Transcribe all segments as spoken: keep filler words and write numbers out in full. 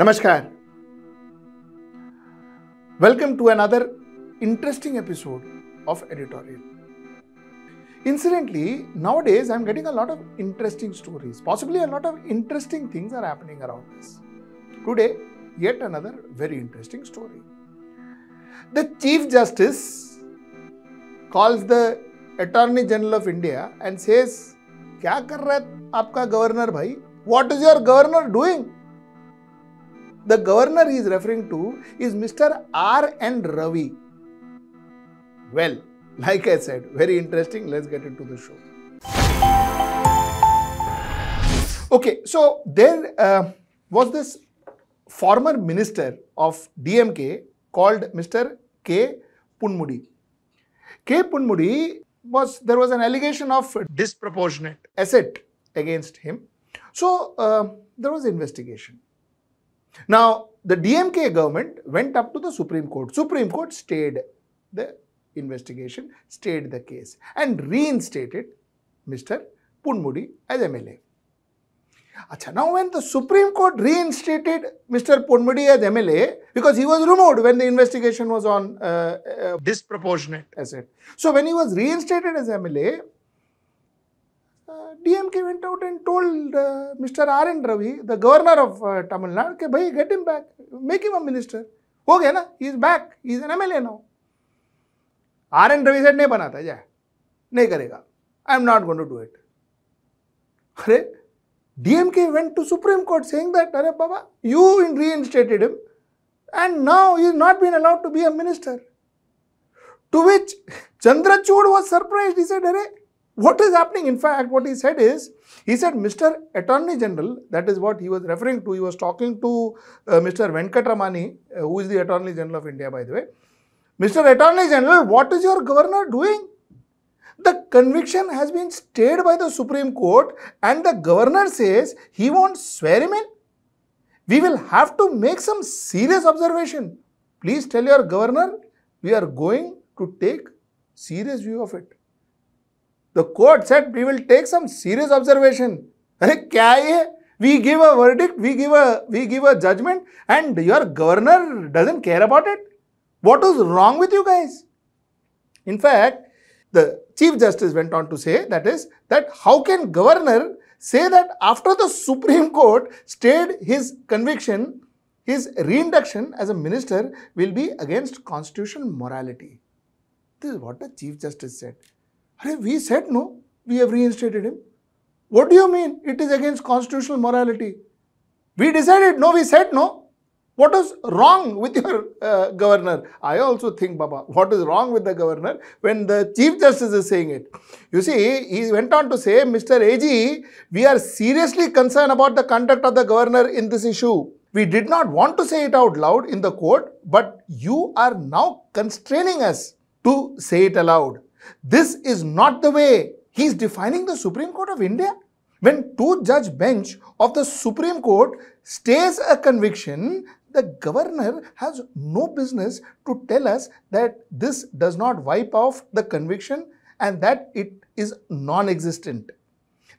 Namaskar. Welcome to another interesting episode of Editorial. Incidentally, nowadays I am getting a lot of interesting stories. Possibly a lot of interesting things are happening around us. Today, yet another very interesting story. The Chief Justice calls the Attorney General of India and says, "Kya kar raha hai aapka governor bhai? What is your governor doing?" The governor he is referring to is Mister R N Ravi. Well, like I said, very interesting. Let's get into the show. Okay, so there uh, was this former minister of D M K called Mister K. Ponmudi. K. Ponmudi was, there was an allegation of disproportionate asset against him. So, uh, there was investigation. Now, the D M K government went up to the Supreme Court. Supreme Court stayed the investigation, stayed the case and reinstated Mister Ponmudi as M L A. Achha, now, when the Supreme Court reinstated Mister Ponmudi as M L A, because he was removed when the investigation was on uh, uh, disproportionate asset. So, when he was reinstated as M L A, D M K went out and told uh, Mister R N Ravi, the governor of uh, Tamil Nadu, ke bhai, get him back, make him a minister. Ho gaya na, he is back, he is an M L A now. R N Ravi said, nahi banata, ja, nahi karega, I am not going to do it. Arre, D M K went to Supreme Court saying that, Arre Baba, you reinstated him and now he has not been allowed to be a minister. To which Chandra Choudhury was surprised. He said, Arre, what is happening? In fact, what he said is, he said, Mister Attorney General, that is what he was referring to. He was talking to uh, Mister Venkatramani, uh, who is the Attorney General of India, by the way. Mister Attorney General, what is your governor doing? The conviction has been stayed by the Supreme Court and the governor says he won't swear him in. We will have to make some serious observation. Please tell your governor, we are going to take serious view of it. The court said, we will take some serious observation. We give a verdict, we give a, we give a judgment and your governor doesn't care about it. What is wrong with you guys? In fact, the Chief Justice went on to say, that is, that how can governor say that after the Supreme Court stayed his conviction, his reinduction as a minister will be against constitutional morality. This is what the Chief Justice said. We said no, we have reinstated him. What do you mean? It is against constitutional morality. We decided no, we said no. What is wrong with your uh, governor? I also think, Baba, what is wrong with the governor when the Chief Justice is saying it? You see, he went on to say, Mister A G, we are seriously concerned about the conduct of the governor in this issue. We did not want to say it out loud in the court, but you are now constraining us to say it aloud. This is not the way. He is defining the Supreme Court of India. When two-judge bench of the Supreme Court stays a conviction, the governor has no business to tell us that this does not wipe off the conviction and that it is non-existent.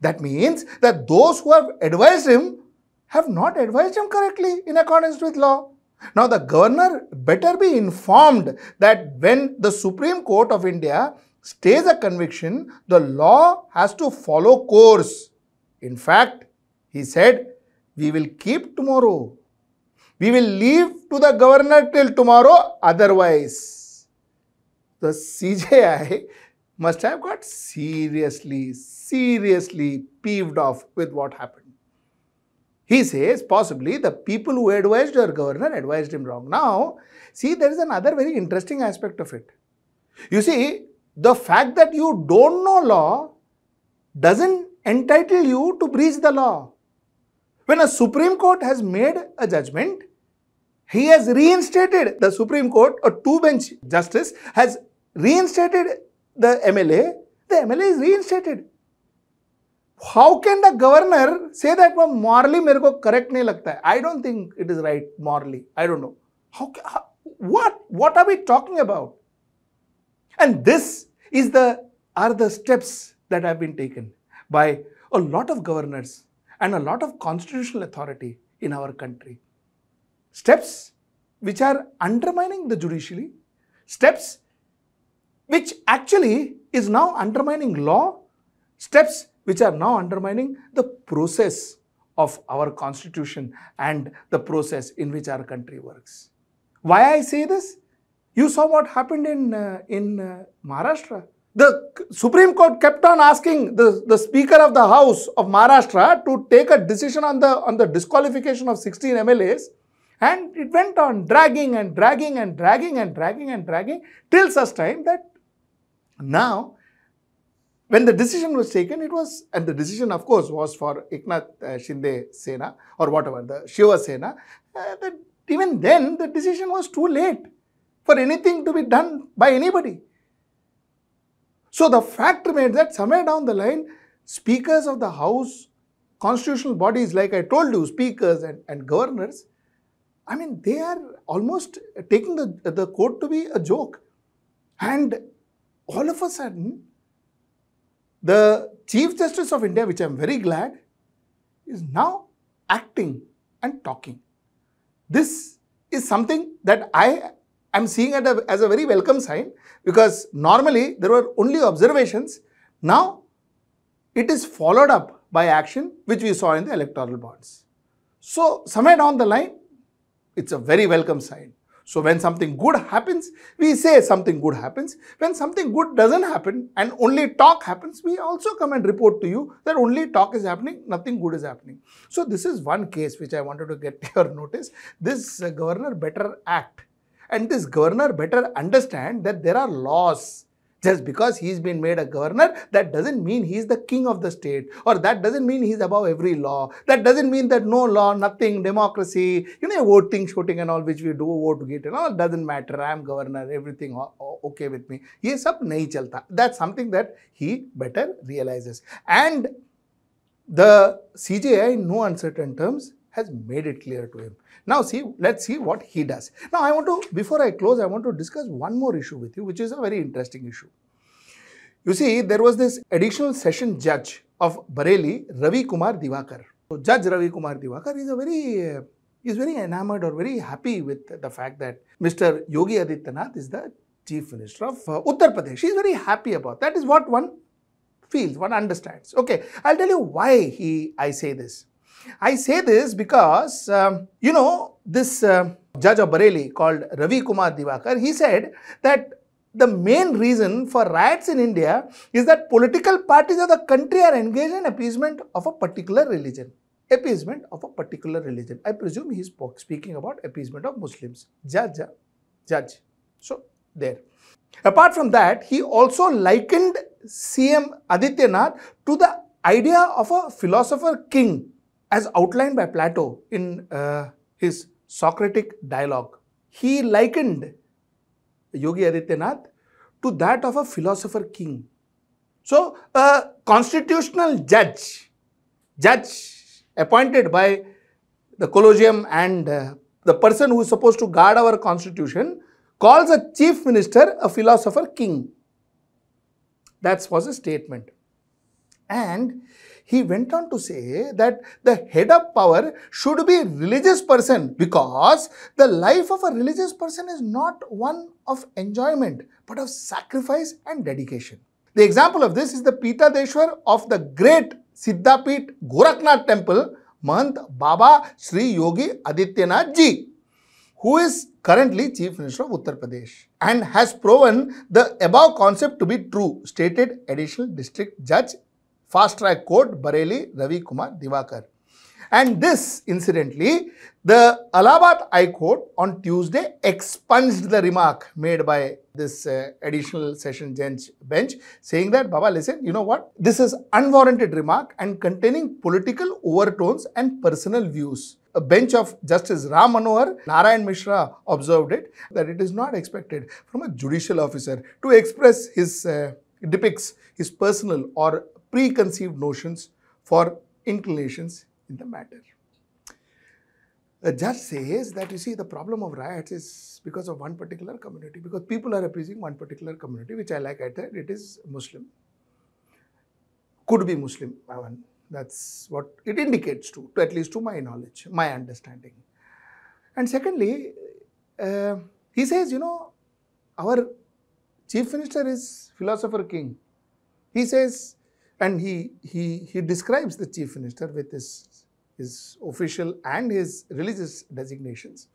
That means that those who have advised him have not advised him correctly in accordance with law. Now, the governor better be informed that when the Supreme Court of India stays a conviction, the law has to follow course. In fact, he said, we will keep tomorrow. We will leave to the governor till tomorrow, otherwise. The C J I must have got seriously, seriously peeved off with what happened. He says, possibly the people who advised your governor advised him wrong. Now, see, there is another very interesting aspect of it. You see, the fact that you don't know law doesn't entitle you to breach the law. When a Supreme Court has made a judgment, he has reinstated the Supreme Court, a two-bench justice has reinstated the M L A, the M L A is reinstated. How can the governor say that morally mere ko correct nahi lagta hai? I don't think it is right morally. I don't know. How, how, what, what are we talking about? And this is the, are the steps that have been taken by a lot of governors and a lot of constitutional authority in our country. steps which are undermining the judiciary, steps which actually is now undermining law, steps which are now undermining the process of our constitution and the process in which our country works. Why I say this? You saw what happened in, uh, in uh, Maharashtra. The Supreme Court kept on asking the, the Speaker of the House of Maharashtra to take a decision on the, on the disqualification of sixteen M L As, and it went on dragging and dragging and dragging and dragging and dragging till such time that now when the decision was taken, it was, and the decision of course was for Eknath Shinde Sena or whatever, the Shiva Sena, uh, that even then the decision was too late for anything to be done by anybody. So the fact remains that somewhere down the line, speakers of the house, constitutional bodies, like I told you, speakers and, and governors, I mean, they are almost taking the, the court to be a joke. And all of a sudden, the Chief Justice of India, which I am very glad, is now acting and talking. This is something that I am seeing it as a very welcome sign, because normally there were only observations. Now it is followed up by action, which we saw in the electoral bonds. So somewhere down the line, it's a very welcome sign. So when something good happens, we say something good happens. When something good doesn't happen and only talk happens, we also come and report to you that only talk is happening, nothing good is happening. So this is one case which I wanted to get your notice. This uh, governor better act. And this governor better understand that there are laws. Just because he's been made a governor, that doesn't mean he's the king of the state, or that doesn't mean he's above every law. That doesn't mean that no law, nothing, democracy, you know, voting, shooting and all which we do, vote get and all, doesn't matter. I'm governor, everything okay with me. Ye sab nahi chalta. That's something that he better realizes. And the C J I, in no uncertain terms, has made it clear to him. Now see, let's see what he does. Now I want to, before I close, I want to discuss one more issue with you, which is a very interesting issue. You see, there was this additional session judge of Bareilly, Ravi Kumar Divakar. So Judge Ravi Kumar Divakar is a very, uh, is very enamored or very happy with the fact that Mister Yogi Adityanath is the Chief Minister of uh, Uttar Pradesh. She is very happy about that. That is what one feels, one understands. Okay, I'll tell you why he, I say this. I say this because, um, you know, this uh, judge of Bareilly called Ravi Kumar Divakar, he said that the main reason for riots in India is that political parties of the country are engaged in appeasement of a particular religion. Appeasement of a particular religion. I presume he spoke speaking about appeasement of Muslims. Judge, judge. So, there. Apart from that, he also likened C M Adityanath to the idea of a philosopher king, as outlined by Plato in uh, his Socratic dialogue. He likened Yogi Adityanath to that of a philosopher king. So, a constitutional judge, judge appointed by the Collegium and uh, the person who is supposed to guard our constitution, calls a chief minister a philosopher king. That was a statement. And he went on to say that the head of power should be a religious person, because the life of a religious person is not one of enjoyment, but of sacrifice and dedication. The example of this is the Pitadeshwar of the great Siddhapeet Goraknath temple, Mahant Baba Sri Yogi Adityanath Ji, who is currently Chief Minister of Uttar Pradesh and has proven the above concept to be true, stated Additional District Judge, Fast Track Court, Bareilly, Ravi Kumar Divakar. And this, incidentally, the Allahabad High Court on Tuesday expunged the remark made by this uh, additional session bench, saying that, Baba, listen, you know what? This is unwarranted remark and containing political overtones and personal views. A bench of Justice Ram Manohar Narayan Mishra observed it, that it is not expected from a judicial officer to express his, uh, depicts his personal or preconceived notions for inclinations in the matter. The judge says that, you see, the problem of riots is because of one particular community, because people are appeasing one particular community, which I like, I said, it is Muslim. Could be Muslim, that's what it indicates to, to, at least to my knowledge, my understanding. And secondly, uh, he says, you know, our chief minister is philosopher king. He says, and he, he, he describes the chief minister with his, his official and his religious designations,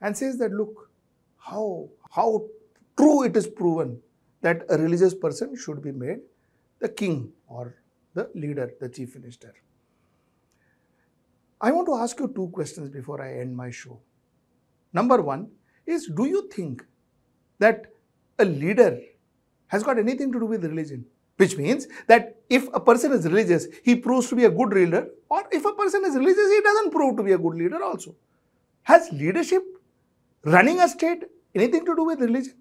and says that, look, how, how true it is proven that a religious person should be made the king or the leader, the chief minister. I want to ask you two questions before I end my show. Number one is, do you think that a leader has got anything to do with religion? Which means that if a person is religious, he proves to be a good leader, or if a person is religious, he doesn't prove to be a good leader also. Has leadership, running a state, anything to do with religion?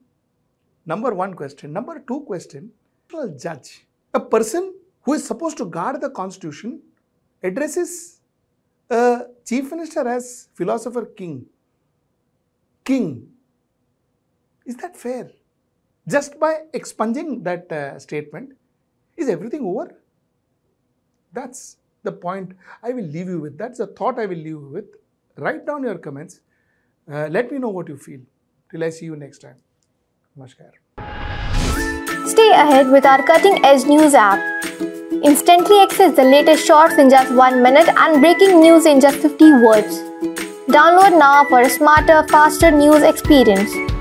Number one question. Number two question, a judge, a person who is supposed to guard the constitution, addresses a chief minister as philosopher king. King. Is that fair? Just by expunging that uh, statement, is everything over? That's the point I will leave you with. That's the thought I will leave you with. Write down your comments. Uh, let me know what you feel. Till I see you next time. Namaskar. Stay ahead with our cutting-edge news app. Instantly access the latest shorts in just one minute and breaking news in just fifty words. Download now for a smarter, faster news experience.